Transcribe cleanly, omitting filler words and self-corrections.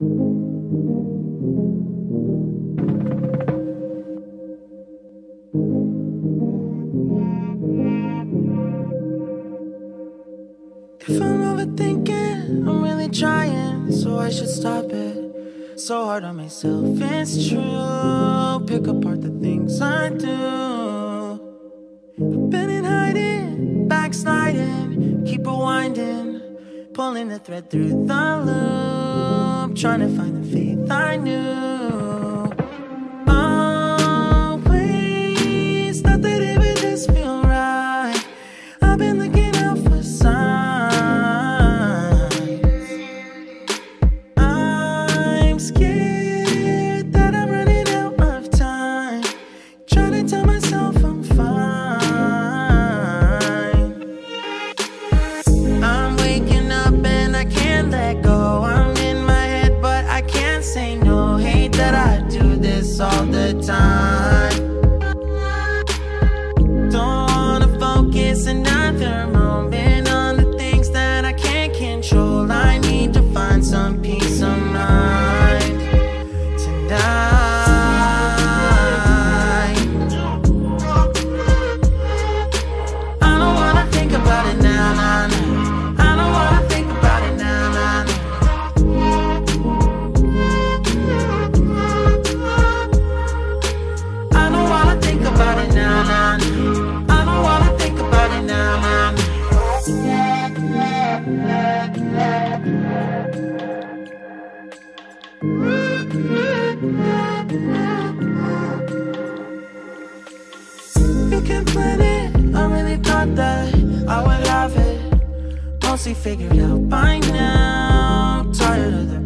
If I'm overthinking, I'm really trying, so I should stop it. So hard on myself, it's true. Pick apart the things I do. I've been in hiding, backsliding, keep rewinding, pulling the thread through the loop, trying to find the faith I knew. Always thought that it would just feel right. I've been looking out for signs. Scared that I'm running out of time, trying to tell myself I'm fine. I'm waking up and I can't let go. I'm in my head but I can't say no. Hate that I do this all the time. Don't wanna focus another moment on the things that I can't control. I need to find some peace of mind. You can plan it, I really thought that I would have it. Mostly figured out by now, tired of the